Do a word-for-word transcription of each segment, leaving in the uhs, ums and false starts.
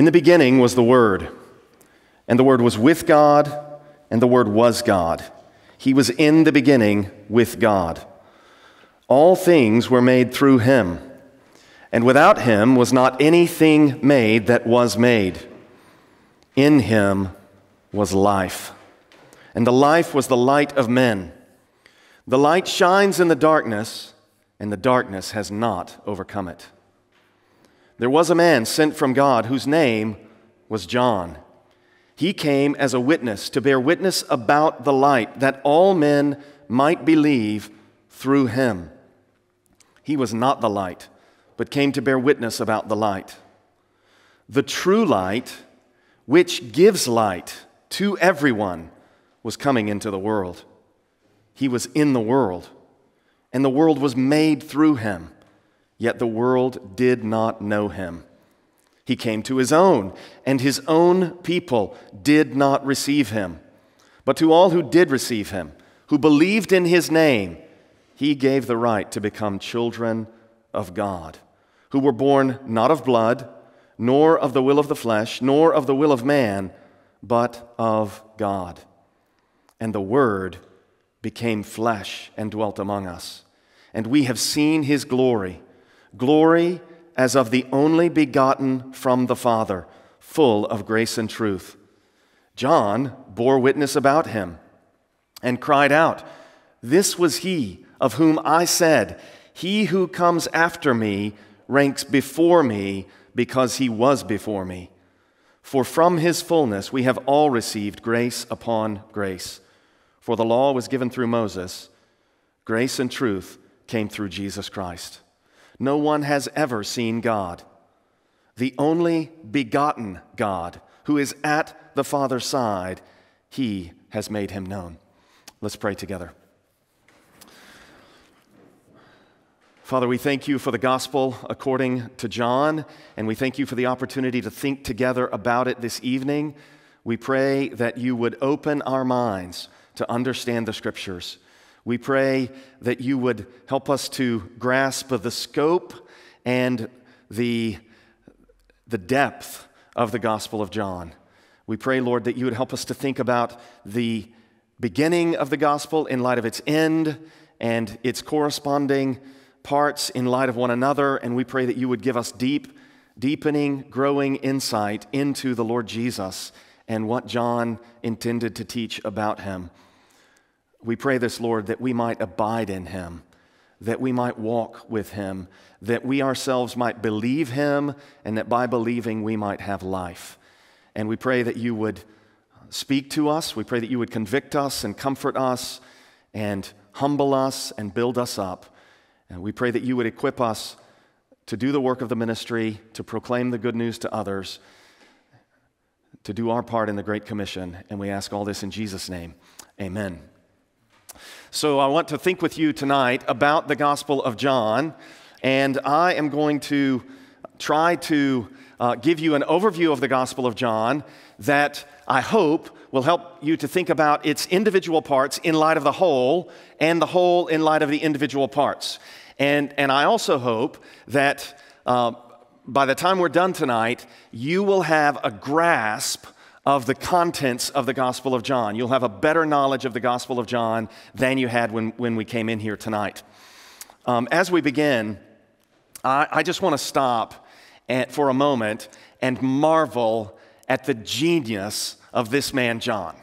In the beginning was the Word, and the Word was with God, and the Word was God. He was in the beginning with God. All things were made through him, and without him was not anything made that was made. In him was life, and the life was the light of men. The light shines in the darkness, and the darkness has not overcome it. There was a man sent from God whose name was John. He came as a witness to bear witness about the light, that all men might believe through him. He was not the light, but came to bear witness about the light. The true light, which gives light to everyone, was coming into the world. He was in the world, and the world was made through him, yet the world did not know him. He came to his own, and his own people did not receive him. But to all who did receive him, who believed in his name, he gave the right to become children of God, who were born not of blood, nor of the will of the flesh, nor of the will of man, but of God. And the Word became flesh and dwelt among us, and we have seen his glory, glory as of the only begotten from the Father, full of grace and truth. John bore witness about him and cried out, "This was he of whom I said, 'He who comes after me ranks before me, because he was before me.' For from his fullness we have all received grace upon grace. For the law was given through Moses, grace and truth came through Jesus Christ. No one has ever seen God. The only begotten God, who is at the Father's side, he has made him known." Let's pray together. Father, we thank you for the gospel according to John, and we thank you for the opportunity to think together about it this evening. We pray that you would open our minds to understand the Scriptures. We pray that you would help us to grasp the scope and the, the depth of the Gospel of John. We pray, Lord, that you would help us to think about the beginning of the Gospel in light of its end and its corresponding parts in light of one another. And we pray that you would give us deep, deepening, growing insight into the Lord Jesus and what John intended to teach about him. We pray this, Lord, that we might abide in him, that we might walk with him, that we ourselves might believe him, and that by believing we might have life. And we pray that you would speak to us. We pray that you would convict us and comfort us and humble us and build us up. And we pray that you would equip us to do the work of the ministry, to proclaim the good news to others, to do our part in the Great Commission. And we ask all this in Jesus' name. Amen. So I want to think with you tonight about the Gospel of John, and I am going to try to uh, give you an overview of the Gospel of John that I hope will help you to think about its individual parts in light of the whole, and the whole in light of the individual parts. And, and I also hope that uh, by the time we're done tonight, you will have a grasp of the contents of the Gospel of John. You'll have a better knowledge of the Gospel of John than you had when, when we came in here tonight. Um, as we begin, I, I just want to stop at, for a moment and marvel at the genius of this man, John.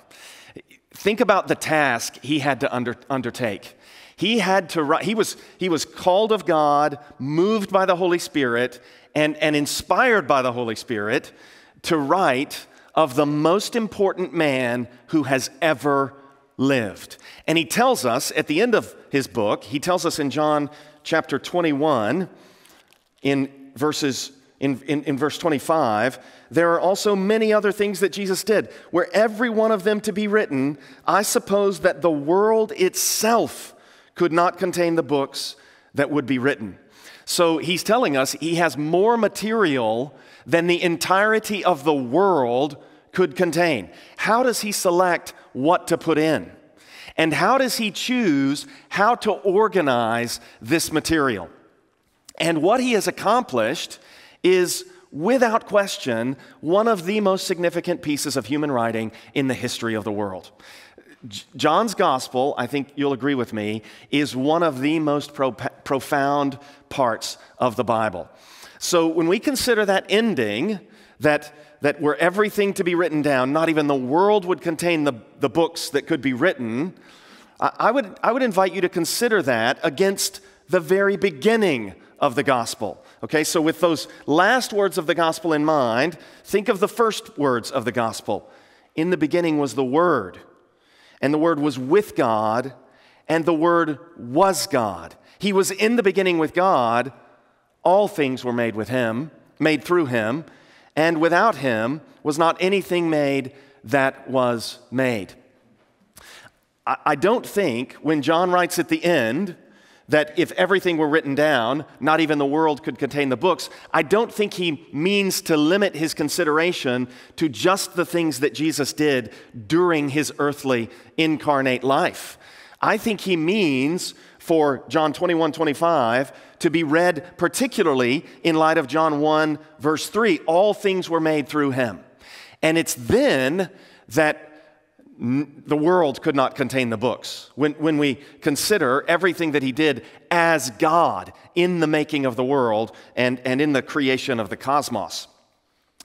Think about the task he had to under, undertake. He had to write, he was, he was called of God, moved by the Holy Spirit, and, and inspired by the Holy Spirit to write of the most important man who has ever lived. And he tells us at the end of his book, he tells us in John chapter twenty-one, in, verses, in, in, in verse twenty-five, "There are also many other things that Jesus did. Were every one of them to be written, I suppose that the world itself could not contain the books that would be written." So he's telling us he has more material than the entirety of the world could contain. How does he select what to put in? And how does he choose how to organize this material? And what he has accomplished is without question, one of the most significant pieces of human writing in the history of the world. John's gospel, I think you'll agree with me, is one of the most pro- profound parts of the Bible. So when we consider that ending, that, that were everything to be written down, not even the world would contain the, the books that could be written, I, I would, I would invite you to consider that against the very beginning of the gospel. Okay, so with those last words of the gospel in mind, think of the first words of the gospel. In the beginning was the Word, and the Word was with God, and the Word was God. He was in the beginning with God. All things were made with Him, made through Him, and without Him was not anything made that was made. I don't think when John writes at the end that if everything were written down, not even the world could contain the books, I don't think he means to limit his consideration to just the things that Jesus did during his earthly incarnate life. I think he means for John twenty-one twenty-five to be read particularly in light of John one verse three, all things were made through him. And it's then that the world could not contain the books. When, when we consider everything that he did as God in the making of the world and, and in the creation of the cosmos.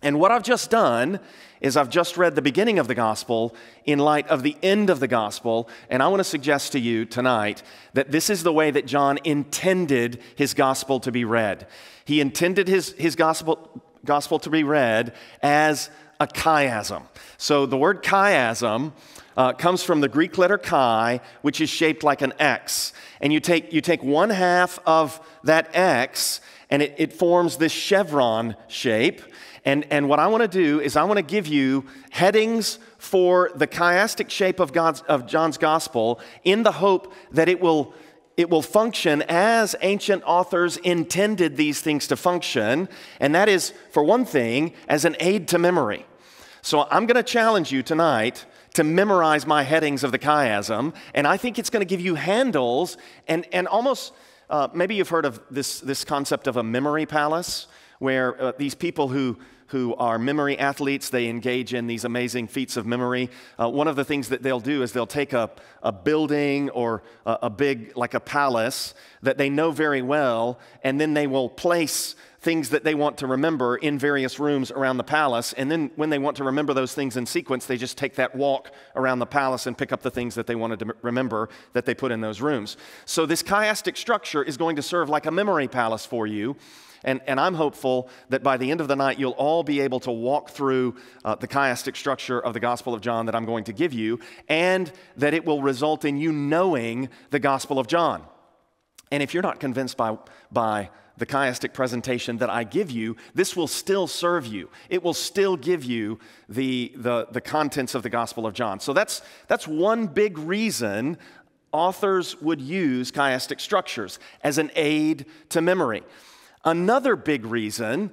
And what I've just done is I've just read the beginning of the gospel in light of the end of the gospel, and I want to suggest to you tonight that this is the way that John intended his gospel to be read. He intended his, his gospel, gospel to be read as a chiasm. So the word chiasm uh, comes from the Greek letter chi, which is shaped like an X. And you take, you take one half of that X, and it, it forms this chevron shape. And, and what I want to do is I want to give you headings for the chiastic shape of, God's, of John's gospel in the hope that it will It will function as ancient authors intended these things to function, and that is, for one thing, as an aid to memory. So I'm going to challenge you tonight to memorize my headings of the chiasm, and I think it's going to give you handles and, and almost, uh, maybe you've heard of this, this concept of a memory palace, where uh, these people who who are memory athletes, they engage in these amazing feats of memory. Uh, one of the things that they'll do is they'll take a, a building or a, a big, like a palace that they know very well, and then they will place things that they want to remember in various rooms around the palace, and then when they want to remember those things in sequence, they just take that walk around the palace and pick up the things that they wanted to remember that they put in those rooms. So this chiastic structure is going to serve like a memory palace for you. And, and I'm hopeful that by the end of the night, you'll all be able to walk through uh, the chiastic structure of the Gospel of John that I'm going to give you, and that it will result in you knowing the Gospel of John. And if you're not convinced by, by the chiastic presentation that I give you, this will still serve you. It will still give you the, the, the contents of the Gospel of John. So that's, that's one big reason authors would use chiastic structures as an aid to memory. Another big reason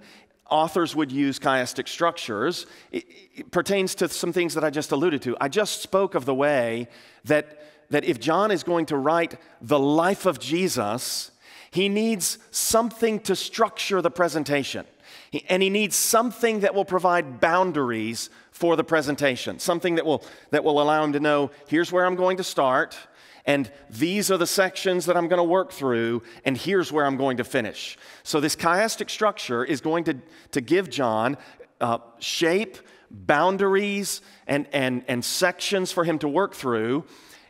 authors would use chiastic structures it, it pertains to some things that I just alluded to. I just spoke of the way that, that if John is going to write the life of Jesus, he needs something to structure the presentation. He, and he needs something that will provide boundaries for the presentation, something that will, that will allow him to know, here's where I'm going to start, and these are the sections that I'm going to work through, and here's where I'm going to finish. So this chiastic structure is going to, to give John uh, shape, boundaries, and, and, and sections for him to work through.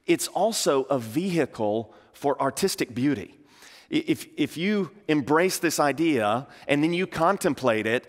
It's also a vehicle for artistic beauty. If, if you embrace this idea and then you contemplate it,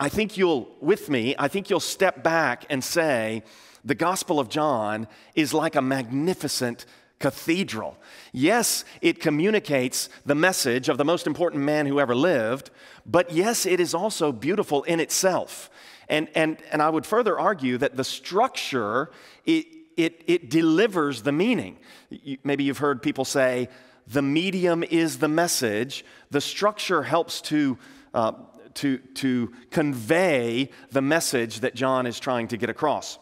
I think you'll, with me, I think you'll step back and say, the Gospel of John is like a magnificent cathedral. Yes, it communicates the message of the most important man who ever lived, but yes, it is also beautiful in itself. And, and, and I would further argue that the structure, it, it, it delivers the meaning. You, maybe you've heard people say, the medium is the message. The structure helps to uh, to, to convey the message that John is trying to get across.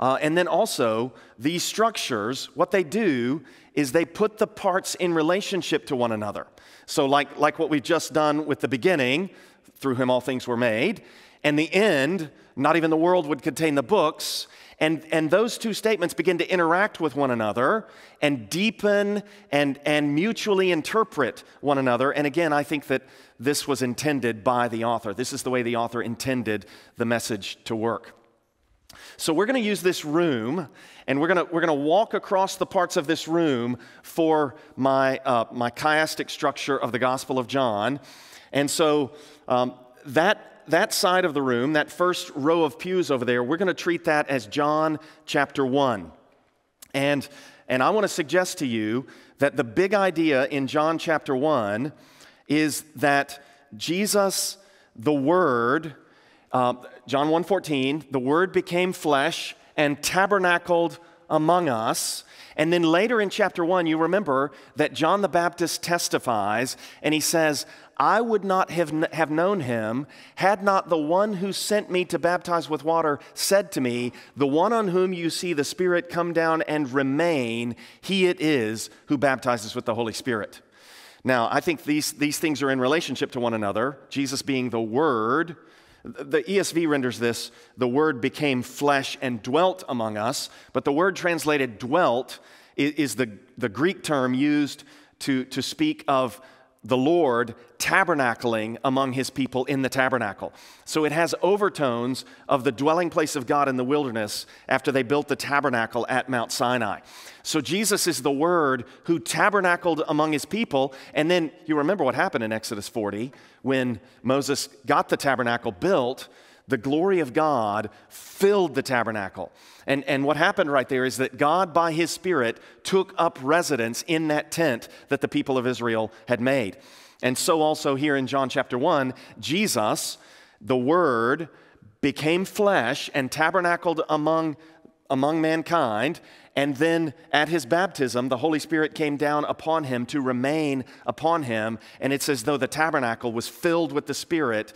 Uh, and then also, these structures, what they do is they put the parts in relationship to one another. So like, like what we've just done with the beginning, through him all things were made, and the end, not even the world would contain the books, and, and those two statements begin to interact with one another and deepen and, and mutually interpret one another. And again, I think that this was intended by the author. This is the way the author intended the message to work. So we're going to use this room, and we're going to, we're going to walk across the parts of this room for my, uh, my chiastic structure of the Gospel of John. And so um, that... that side of the room, that first row of pews over there, we're going to treat that as John chapter one. And, and I want to suggest to you that the big idea in John chapter one is that Jesus, the Word, uh, John one fourteen, the Word became flesh and tabernacled among us. And then later in chapter one, you remember that John the Baptist testifies, and he says, I would not have, have known him had not the one who sent me to baptize with water said to me, the one on whom you see the Spirit come down and remain, he it is who baptizes with the Holy Spirit. Now, I think these, these things are in relationship to one another. Jesus being the Word. The E S V renders this, the Word became flesh and dwelt among us. But the word translated dwelt is the, the Greek term used to, to speak of the Lord tabernacling among his people in the tabernacle. So it has overtones of the dwelling place of God in the wilderness after they built the tabernacle at Mount Sinai. So Jesus is the Word who tabernacled among his people. And then you remember what happened in Exodus forty when Moses got the tabernacle built. The glory of God filled the tabernacle. And, and what happened right there is that God, by his Spirit, took up residence in that tent that the people of Israel had made. And so also here in John chapter one, Jesus, the Word, became flesh and tabernacled among, among mankind. And then at his baptism, the Holy Spirit came down upon him to remain upon him. And it's as though the tabernacle was filled with the Spirit,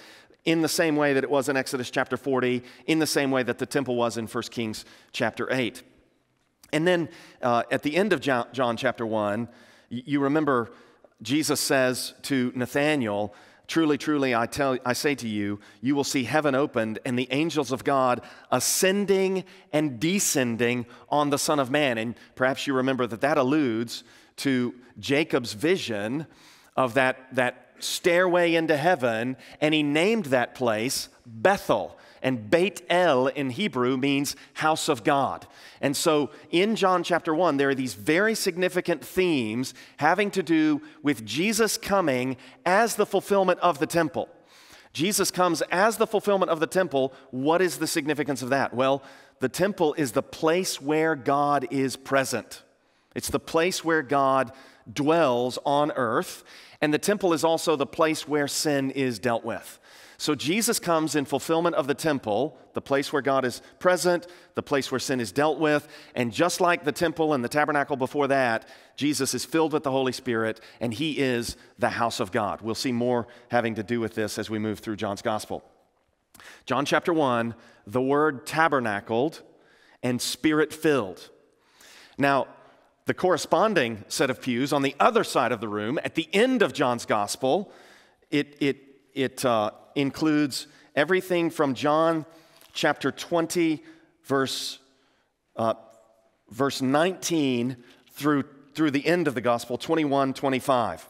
in the same way that it was in Exodus chapter forty, in the same way that the temple was in First Kings chapter eight. And then uh, at the end of John chapter one, you remember Jesus says to Nathanael, truly, truly, I, tell, I say to you, you will see heaven opened and the angels of God ascending and descending on the Son of Man. And perhaps you remember that that alludes to Jacob's vision of that, that stairway into heaven, and he named that place Bethel. And Beit El in Hebrew means house of God. And so in John chapter one, there are these very significant themes having to do with Jesus coming as the fulfillment of the temple. Jesus comes as the fulfillment of the temple. What is the significance of that? Well, the temple is the place where God is present. It's the place where God dwells on earth. And the temple is also the place where sin is dealt with. So Jesus comes in fulfillment of the temple, the place where God is present, the place where sin is dealt with. And just like the temple and the tabernacle before that, Jesus is filled with the Holy Spirit, and he is the house of God. We'll see more having to do with this as we move through John's gospel. John chapter one, the Word tabernacled and Spirit-filled. Now, the corresponding set of pews on the other side of the room, at the end of John's gospel, it, it, it uh, includes everything from John chapter twenty, verse, uh, verse nineteen, through, through the end of the gospel, twenty-one, twenty-five.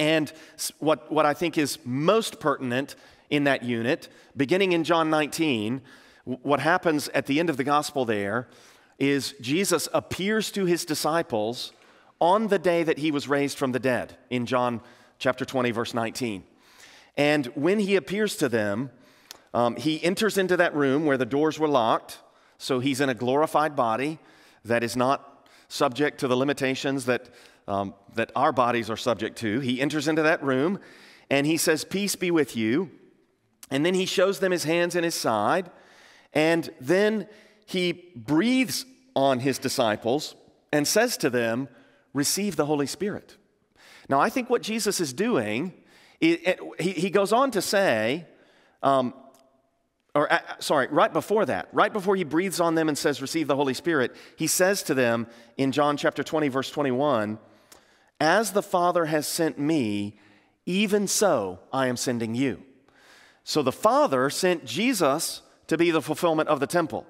And what, what I think is most pertinent in that unit, beginning in John nineteen, what happens at the end of the gospel there is Jesus appears to his disciples on the day that he was raised from the dead in John chapter twenty, verse nineteen. And when he appears to them, um, he enters into that room where the doors were locked. So he's in a glorified body that is not subject to the limitations that, um, that our bodies are subject to. He enters into that room and he says, "Peace be with you." And then he shows them his hands and his side. And then he breathes on his disciples and says to them, "Receive the Holy Spirit." Now, I think what Jesus is doing, he goes on to say, um, or uh, sorry, right before that, right before he breathes on them and says, receive the Holy Spirit, he says to them in John chapter twenty, verse twenty-one, as the Father has sent me, even so I am sending you. So the Father sent Jesus to be the fulfillment of the temple.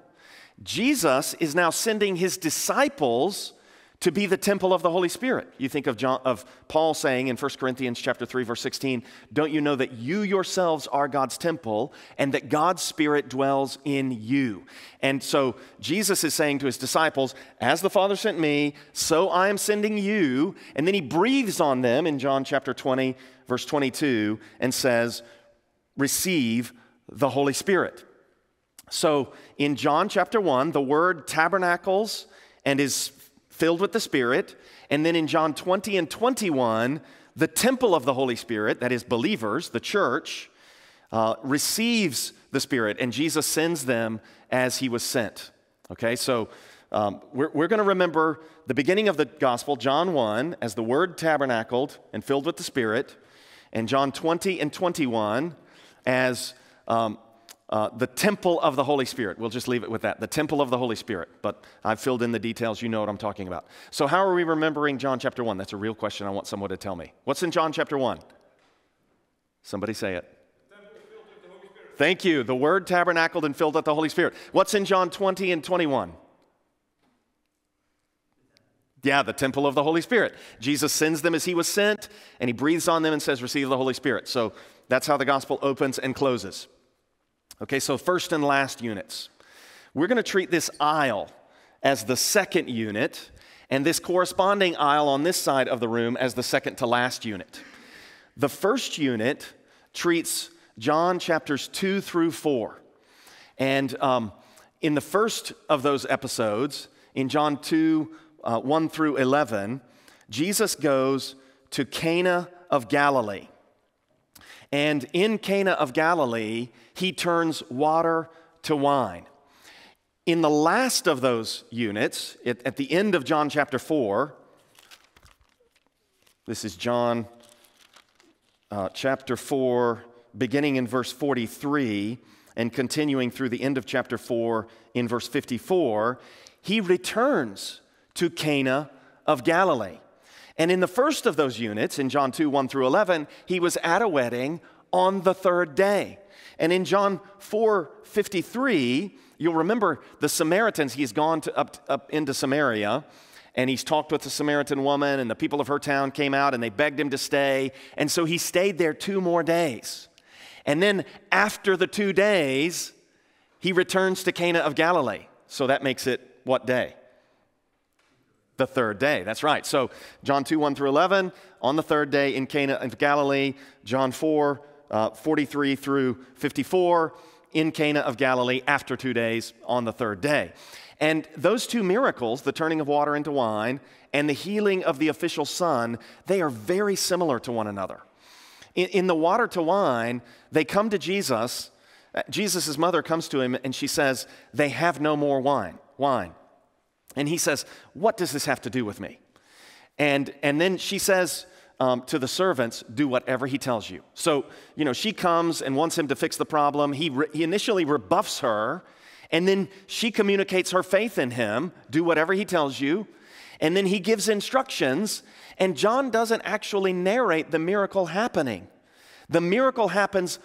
Jesus is now sending his disciples to be the temple of the Holy Spirit. You think of, John, of Paul saying in First Corinthians chapter three, verse sixteen, don't you know that you yourselves are God's temple and that God's Spirit dwells in you? And so Jesus is saying to his disciples, as the Father sent me, so I am sending you. And then he breathes on them in John chapter twenty, verse twenty-two, and says, receive the Holy Spirit. So in John chapter one, the word tabernacles and is filled with the Spirit. And then in John twenty and twenty-one, the temple of the Holy Spirit, that is believers, the church, uh, receives the Spirit, and Jesus sends them as he was sent. Okay, so um, we're, we're going to remember the beginning of the gospel, John one, as the word tabernacled and filled with the Spirit, and John twenty and twenty-one as um, Uh, the temple of the Holy Spirit. We'll just leave it with that. The temple of the Holy Spirit. But I've filled in the details. You know what I'm talking about. So how are we remembering John chapter one? That's a real question I want someone to tell me. What's in John chapter one? Somebody say it. Thank you. The word tabernacled and filled with the Holy Spirit. What's in John twenty and twenty-one? Yeah, the temple of the Holy Spirit. Jesus sends them as he was sent, and he breathes on them and says, receive the Holy Spirit. So that's how the gospel opens and closes. Okay, so first and last units. We're going to treat this aisle as the second unit, and this corresponding aisle on this side of the room as the second to last unit. The first unit treats John chapters two through four. And um, in the first of those episodes, in John two, uh, one through eleven, Jesus goes to Cana of Galilee. And in Cana of Galilee, he turns water to wine. In the last of those units, at the end of John chapter four, this is John uh, chapter four, beginning in verse forty-three and continuing through the end of chapter four in verse fifty-four, he returns to Cana of Galilee. And in the first of those units, in John two, one through eleven, he was at a wedding on the third day. And in John four, fifty-three, you'll remember the Samaritans, he's gone to up, up into Samaria, and he's talked with the Samaritan woman, and the people of her town came out, and they begged him to stay. And so he stayed there two more days. And then after the two days, he returns to Cana of Galilee. So that makes it what day? The third day, that's right. So John two, one through eleven, on the third day in Cana of Galilee. John four, uh, forty-three through fifty-four, in Cana of Galilee after two days on the third day. And those two miracles, the turning of water into wine and the healing of the official son, they are very similar to one another. In, in the water to wine, they come to Jesus. Jesus' mother comes to him and she says, they have no more wine, wine. And he says, what does this have to do with me? And, and then she says um, to the servants, do whatever he tells you. So, you know, she comes and wants him to fix the problem. He, re he initially rebuffs her, and then she communicates her faith in him, do whatever he tells you. And then he gives instructions, and John doesn't actually narrate the miracle happening. The miracle happens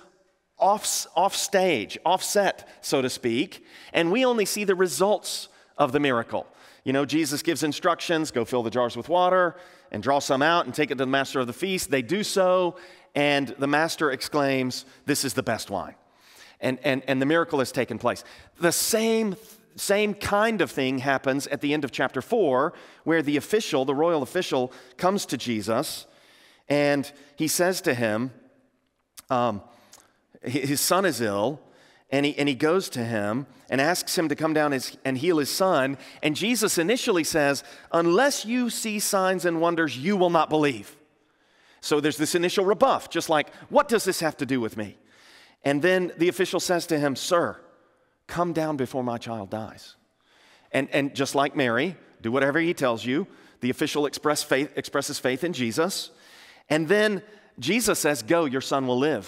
off, off stage, offset, so to speak, and we only see the results of the miracle. You know, Jesus gives instructions, go fill the jars with water and draw some out and take it to the master of the feast. They do so, and the master exclaims, this is the best wine. And, and, and the miracle has taken place. The same, same kind of thing happens at the end of chapter four, where the official, the royal official, comes to Jesus, and he says to him, um, his son is ill, And he, and he goes to him and asks him to come down his, and heal his son. And Jesus initially says, unless you see signs and wonders, you will not believe. So there's this initial rebuff, just like, what does this have to do with me? And then the official says to him, sir, come down before my child dies. And, and just like Mary, do whatever he tells you. The official express faith, expresses faith in Jesus. And then Jesus says, go, your son will live.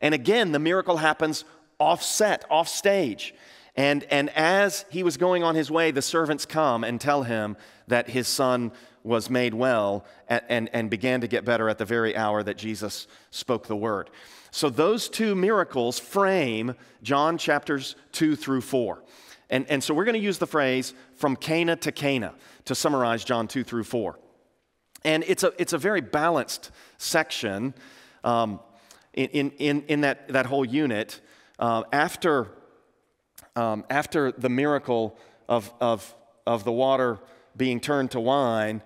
And again, the miracle happens off set, off stage. And, and as he was going on his way, the servants come and tell him that his son was made well and, and, and began to get better at the very hour that Jesus spoke the word. So those two miracles frame John chapters two through four. And, and so we're going to use the phrase from Cana to Cana to summarize John two through four. And it's a, it's a very balanced section um, in, in, in that, that whole unit. Uh, after, um, after the miracle of, of, of the water being turned to wine,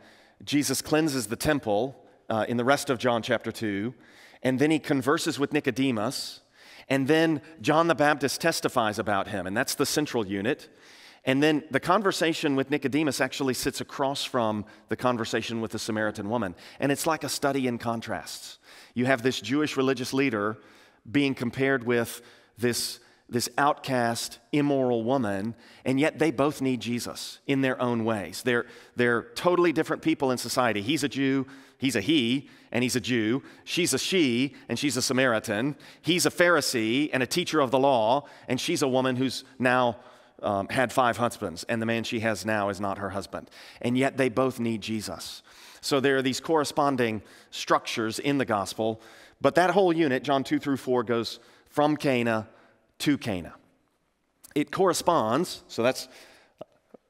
Jesus cleanses the temple uh, in the rest of John chapter two. And then he converses with Nicodemus. And then John the Baptist testifies about him. And that's the central unit. And then the conversation with Nicodemus actually sits across from the conversation with the Samaritan woman. And it's like a study in contrasts. You have this Jewish religious leader being compared with this, this outcast, immoral woman, and yet they both need Jesus in their own ways. They're, they're totally different people in society. He's a Jew, he's a he, and he's a Jew. She's a she, and she's a Samaritan. He's a Pharisee and a teacher of the law, and she's a woman who's now... Um, had five husbands, and the man she has now is not her husband. And yet they both need Jesus. So there are these corresponding structures in the gospel, but that whole unit, John two through four, goes from Cana to Cana. It corresponds, so that's,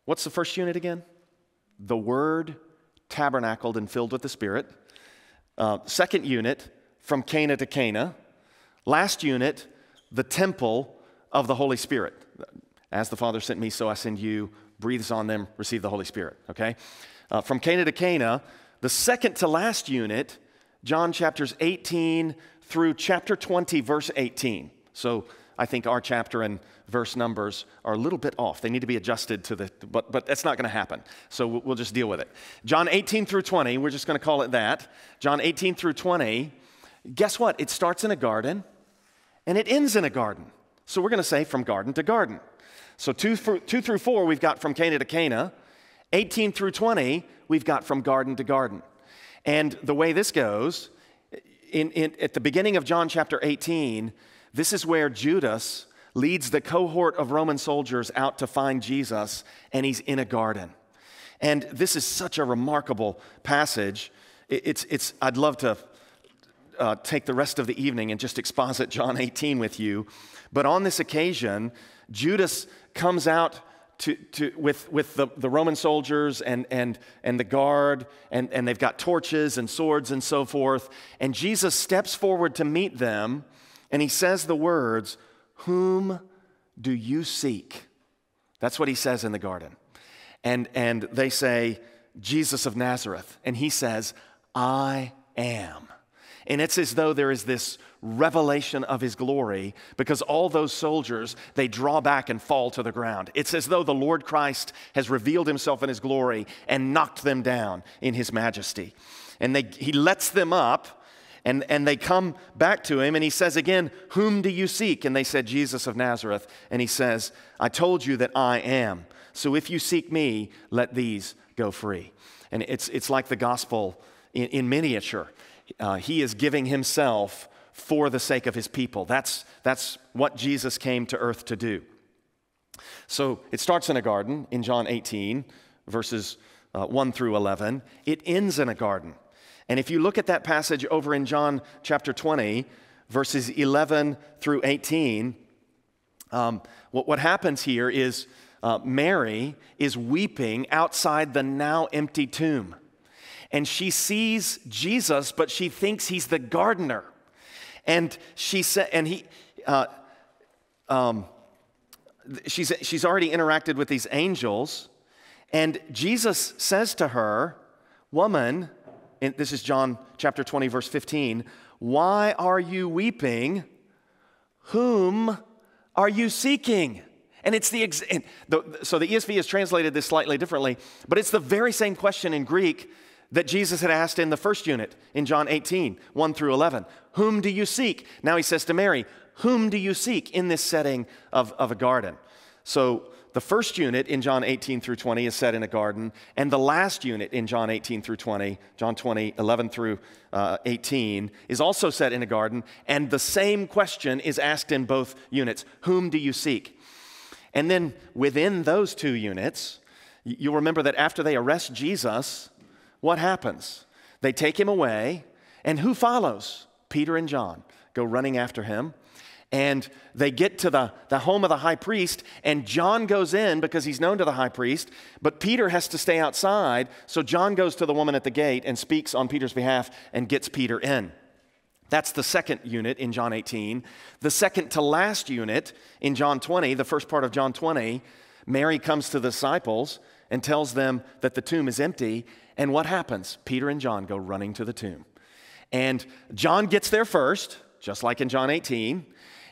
what's the first unit again? The Word tabernacled and filled with the Spirit. Uh, second unit, from Cana to Cana. Last unit, the temple of the Holy Spirit. As the Father sent me, so I send you, breathes on them, receive the Holy Spirit, okay? Uh, from Cana to Cana, the second to last unit, John chapters eighteen through chapter twenty, verse eighteen. So I think our chapter and verse numbers are a little bit off. They need to be adjusted to the, but, but that's not going to happen. So we'll just deal with it. John eighteen through twenty, we're just going to call it that. John eighteen through twenty, guess what? It starts in a garden and it ends in a garden. So we're going to say from garden to garden. So two through four, we've got from Cana to Cana. eighteen through twenty, we've got from garden to garden. And the way this goes, in, in, at the beginning of John chapter eighteen, this is where Judas leads the cohort of Roman soldiers out to find Jesus, and he's in a garden. And this is such a remarkable passage. It, it's, it's, I'd love to uh, take the rest of the evening and just exposit John eighteen with you. But on this occasion, Judas comes out to, to, with, with the, the Roman soldiers and, and, and the guard, and, and they've got torches and swords and so forth. And Jesus steps forward to meet them, and he says the words, "Whom do you seek?" That's what he says in the garden. And, and they say, "Jesus of Nazareth." And he says, "I am." And it's as though there is this revelation of his glory, because all those soldiers, they draw back and fall to the ground. It's as though the Lord Christ has revealed himself in his glory and knocked them down in his majesty. And they, he lets them up, and, and they come back to him, and he says again, "Whom do you seek?" And they said, "Jesus of Nazareth." And he says, "I told you that I am. So if you seek me, let these go free." And it's, it's like the gospel in, in miniature. Uh, he is giving himself for the sake of his people. That's, that's what Jesus came to earth to do. So it starts in a garden in John eighteen, verses uh, one through eleven. It ends in a garden. And if you look at that passage over in John chapter twenty, verses eleven through eighteen, um, what, what happens here is uh, Mary is weeping outside the now empty tomb. And she sees Jesus, but she thinks he's the gardener. And she said, and he, uh, um, she's she's already interacted with these angels, and Jesus says to her, "Woman," and this is John chapter twenty, verse fifteen. "Why are you weeping? Whom are you seeking?" And it's the, ex and the so the E S V has translated this slightly differently, but it's the very same question in Greek that Jesus had asked in the first unit in John eighteen, one through eleven. "Whom do you seek?" Now he says to Mary, "Whom do you seek?" in this setting of, of a garden. So The first unit in John eighteen through twenty is set in a garden, and the last unit in John eighteen through twenty, John twenty, eleven through eighteen, is also set in a garden, and the same question is asked in both units. Whom do you seek? And then within those two units, you'll remember that after they arrest Jesus, what happens? They take him away, and who follows? Peter and John go running after him. And they get to the, the home of the high priest, and John goes in because he's known to the high priest, but Peter has to stay outside, so John goes to the woman at the gate and speaks on Peter's behalf and gets Peter in. That's the second unit in John eighteen. The second to last unit in John twenty, the first part of John twenty, Mary comes to the disciples and tells them that the tomb is empty, and what happens? Peter and John go running to the tomb. And John gets there first, just like in John eighteen,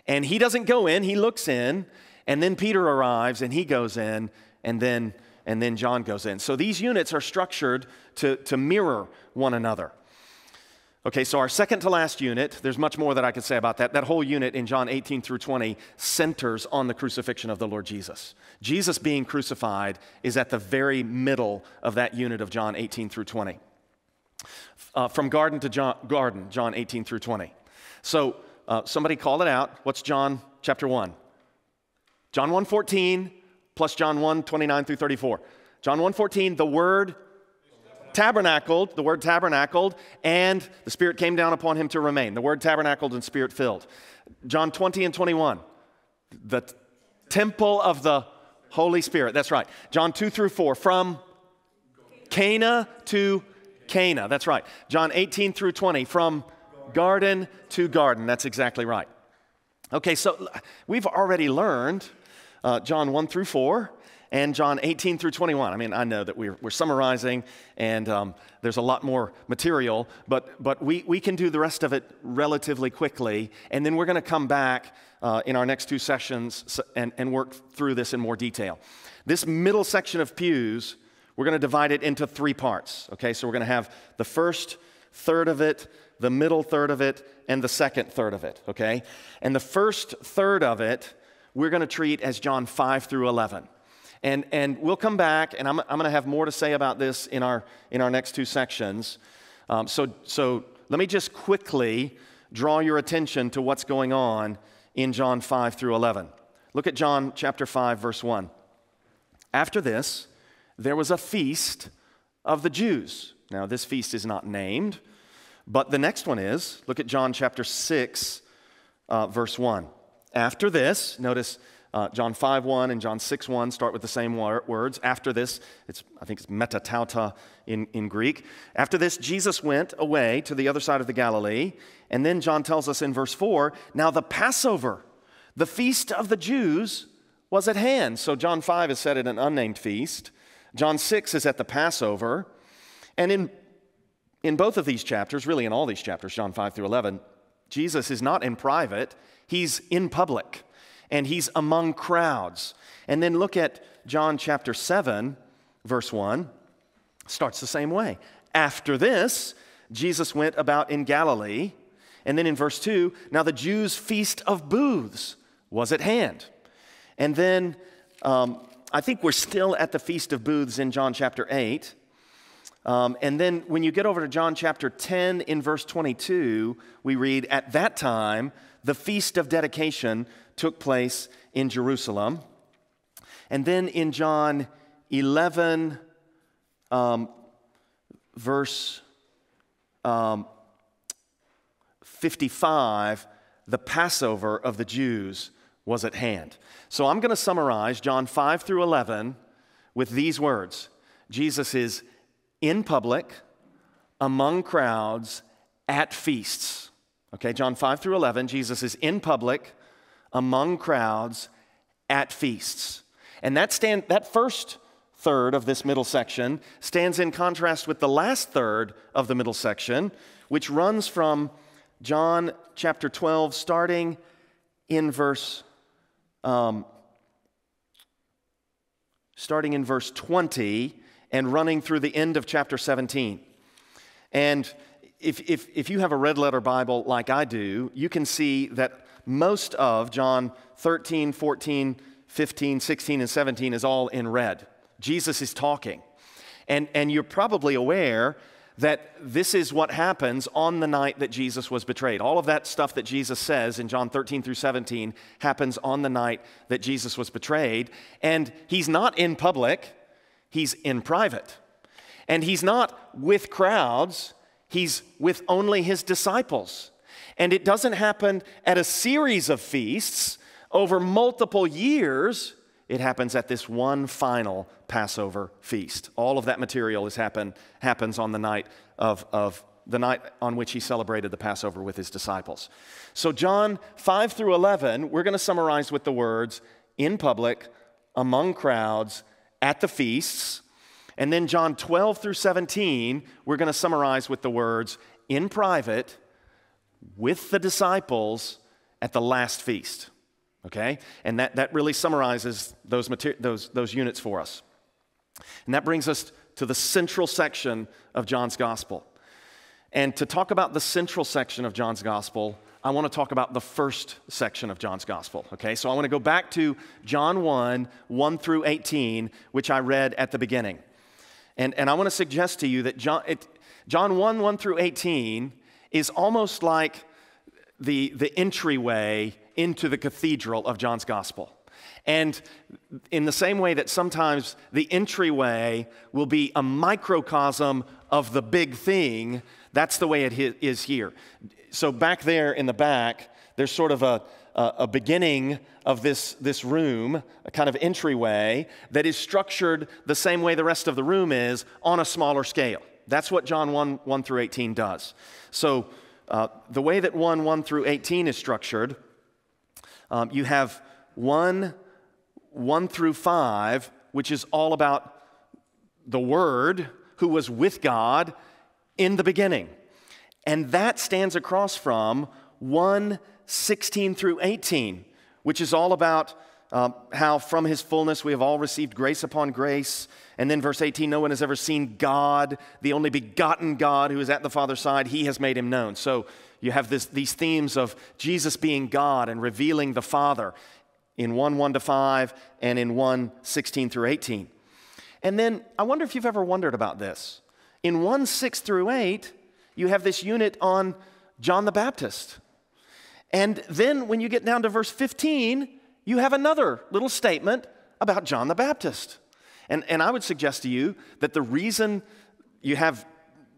and he doesn't go in, he looks in, and then Peter arrives, and he goes in, and then, and then John goes in. So these units are structured to, to mirror one another. Okay, so our second to last unit, there's much more that I could say about that. That whole unit in John eighteen through twenty centers on the crucifixion of the Lord Jesus. Jesus being crucified is at the very middle of that unit of John eighteen through twenty. Uh, from garden to John, garden, John eighteen through twenty. So, Uh, somebody call it out. What's John chapter one? John one fourteen plus John one twenty-nine through thirty-four. John one fourteen, the word tabernacled, the word tabernacled, and the Spirit came down upon him to remain. The word tabernacled and Spirit filled. John twenty and twenty-one, the temple of the Holy Spirit. That's right. John two through four, from Cana to Cana. That's right. John eighteen through twenty, from garden to garden. That's exactly right. Okay, so we've already learned uh, John one through four and John eighteen through twenty-one. I mean, I know that we're, we're summarizing, and um, there's a lot more material, but, but we, we can do the rest of it relatively quickly, and then we're going to come back uh, in our next two sessions and, and work through this in more detail. This middle section of pews, we're going to divide it into three parts. Okay, so we're going to have the first third of it, the middle third of it, and the second third of it, okay? And the first third of it, we're going to treat as John five through eleven. And, and we'll come back, and I'm, I'm going to have more to say about this in our, in our next two sections. Um, so, so let me just quickly draw your attention to what's going on in John five through eleven. Look at John chapter five, verse one. After this, there was a feast of the Jews. Now, this feast is not named, but the next one is, look at John chapter six, uh, verse one. After this, notice uh, John five one and John six one start with the same words. After this, it's, I think it's meta tauta in, in Greek. After this, Jesus went away to the other side of the Galilee. And then John tells us in verse four, now the Passover, the feast of the Jews, was at hand. So John five is set at an unnamed feast. John six is at the Passover. And in In both of these chapters, really in all these chapters, John five through eleven, Jesus is not in private, he's in public, and he's among crowds. And then look at John chapter seven, verse one, starts the same way. After this, Jesus went about in Galilee, and then in verse two, now the Jews' feast of booths was at hand. And then um, I think we're still at the feast of booths in John chapter eight, Um, and then when you get over to John chapter ten in verse twenty-two, we read, at that time, the feast of dedication took place in Jerusalem. And then in John eleven, um, verse um, fifty-five, the Passover of the Jews was at hand. So I'm going to summarize John five through eleven with these words. Jesus is in public, among crowds, at feasts. Okay, John five through eleven, Jesus is in public, among crowds, at feasts. And that, stand, that first third of this middle section stands in contrast with the last third of the middle section, which runs from John chapter twelve, starting in verse, um, starting in verse twenty, and running through the end of chapter seventeen. And if, if, if you have a red letter Bible like I do, you can see that most of John thirteen, fourteen, fifteen, sixteen, and seventeen is all in red. Jesus is talking. And, and you're probably aware that this is what happens on the night that Jesus was betrayed. All of that stuff that Jesus says in John thirteen through seventeen happens on the night that Jesus was betrayed. And he's not in public, he's in private. And he's not with crowds, he's with only his disciples. And it doesn't happen at a series of feasts over multiple years. It happens at this one final Passover feast. All of that material is happen, happens on the night of, of the night on which he celebrated the Passover with his disciples. So John five through eleven, we're going to summarize with the words, in public, among crowds, at the feasts. And then John twelve through seventeen, we're going to summarize with the words, in private, with the disciples, at the last feast. Okay? And that, that really summarizes those, those, those units for us. And that brings us to the central section of John's Gospel. And to talk about the central section of John's Gospel, I want to talk about the first section of John's Gospel. Okay? So I want to go back to John one, one through eighteen, which I read at the beginning. And, and I want to suggest to you that John, it, John one, one through eighteen is almost like the, the entryway into the cathedral of John's Gospel. And in the same way that sometimes the entryway will be a microcosm of the big thing, that's the way it is here. So back there in the back, there's sort of a, a, a beginning of this, this room, a kind of entryway that is structured the same way the rest of the room is on a smaller scale. That's what John one, one through eighteen does. So uh, the way that one, one through eighteen is structured, Um, you have one, one through five, which is all about the Word who was with God in the beginning. And that stands across from one, sixteen through eighteen, which is all about um, how from His fullness we have all received grace upon grace. And then verse eighteen, no one has ever seen God, the only begotten God who is at the Father's side. He has made Him known. So you have this, these themes of Jesus being God and revealing the Father in one, one to five and in one, sixteen through eighteen. And then I wonder if you've ever wondered about this. In one, six through eight, you have this unit on John the Baptist. And then when you get down to verse fifteen, you have another little statement about John the Baptist. And, and I would suggest to you that the reason you have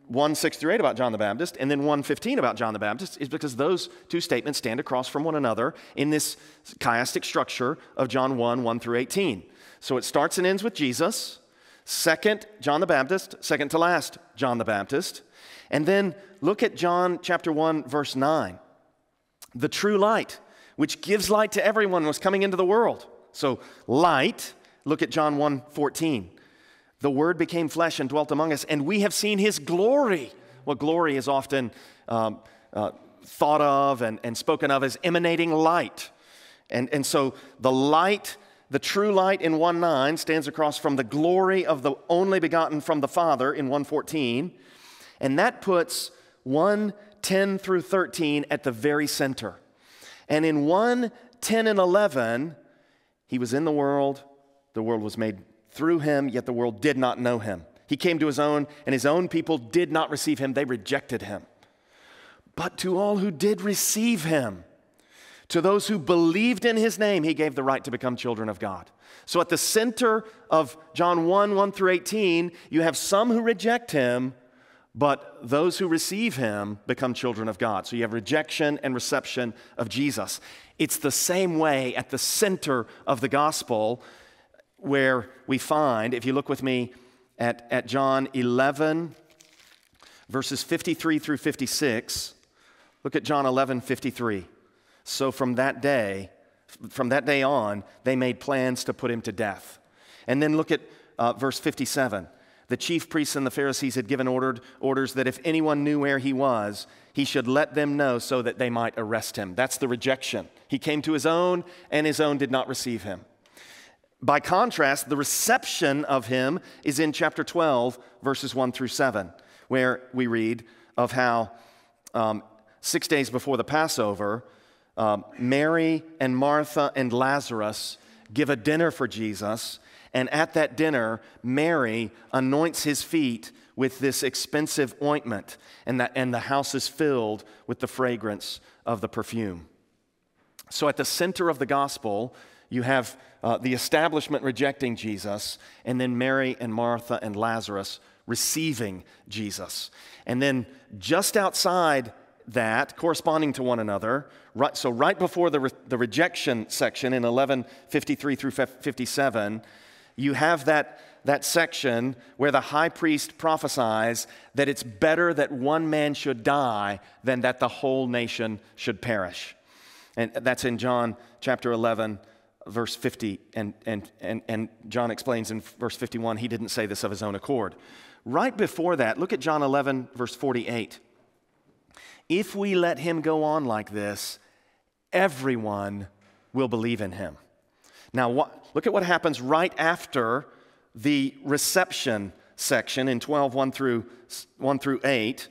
one, six through eight about John the Baptist, and then one, fifteen about John the Baptist is because those two statements stand across from one another in this chiastic structure of John one, one through eighteen. So it starts and ends with Jesus, second, John the Baptist, second to last, John the Baptist. And then look at John chapter one, verse nine. The true light, which gives light to everyone, was coming into the world. So light, look at John one, fourteen. The Word became flesh and dwelt among us, and we have seen His glory. Well, glory is often um, uh, thought of and, and spoken of as emanating light. And, and so the light, the true light in one, nine stands across from the glory of the only begotten from the Father in one, fourteen. And that puts one, ten through thirteen at the very center. And in one, ten and eleven, He was in the world, the world was made through Him, yet the world did not know Him. He came to His own, and His own people did not receive Him. They rejected Him. But to all who did receive Him, to those who believed in His name, He gave the right to become children of God. So at the center of John one, one through eighteen, you have some who reject Him, but those who receive Him become children of God. So you have rejection and reception of Jesus. It's the same way at the center of the gospel, where we find, if you look with me at, at John eleven, verses fifty-three through fifty-six, look at John eleven, fifty-three. So from that day, from that day on, they made plans to put Him to death. And then look at uh, verse fifty-seven. The chief priests and the Pharisees had given ordered orders that if anyone knew where He was, he should let them know so that they might arrest Him. That's the rejection. He came to His own, and His own did not receive Him. By contrast, the reception of Him is in chapter twelve, verses one through seven, where we read of how um, six days before the Passover, um, Mary and Martha and Lazarus give a dinner for Jesus, and at that dinner, Mary anoints his feet with this expensive ointment, and the, and the house is filled with the fragrance of the perfume. So at the center of the gospel, you have uh, the establishment rejecting Jesus, and then Mary and Martha and Lazarus receiving Jesus. And then just outside that, corresponding to one another, right, so right before the, re the rejection section in eleven fifty-three through fifty-seven, you have that, that section where the high priest prophesies that it's better that one man should die than that the whole nation should perish. And that's in John chapter eleven, verse fifty, and, and, and, and John explains in verse fifty-one, he didn't say this of his own accord. Right before that, look at John eleven, verse forty-eight. If we let him go on like this, everyone will believe in him. Now, what, look at what happens right after the reception section in twelve, one through eight.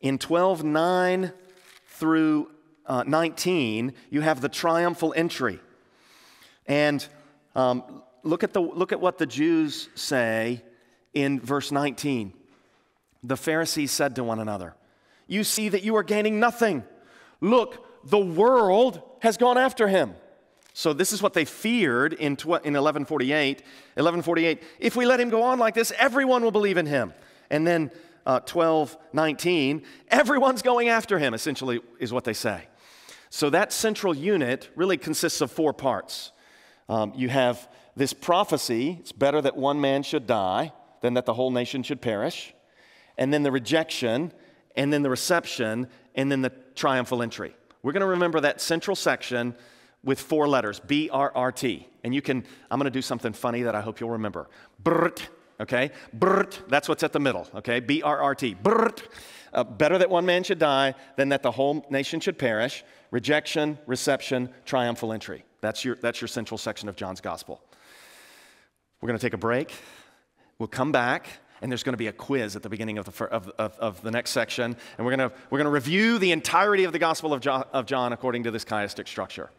In twelve, nine through nineteen, you have the triumphal entry. And um, look at the, look at what the Jews say in verse nineteen. The Pharisees said to one another, "You see that you are gaining nothing. Look, the world has gone after him." So this is what they feared in, in eleven forty-eight. eleven forty-eight, if we let him go on like this, everyone will believe in him. And then uh, twelve nineteen, everyone's going after him, essentially is what they say. So that central unit really consists of four parts. Um, you have this prophecy, it's better that one man should die than that the whole nation should perish. And then the rejection, and then the reception, and then the triumphal entry. We're going to remember that central section with four letters, B R R T. And you can, I'm going to do something funny that I hope you'll remember. Brrt, okay? Brrt, that's what's at the middle, okay? B R R T, brrt. Uh, better that one man should die than that the whole nation should perish. Rejection, reception, triumphal entry. That's your, that's your central section of John's gospel. We're going to take a break. We'll come back. And there's going to be a quiz at the beginning of the, of, of, of the next section. And we're going to, we're going to review the entirety of the Gospel of John, of John according to this chiastic structure.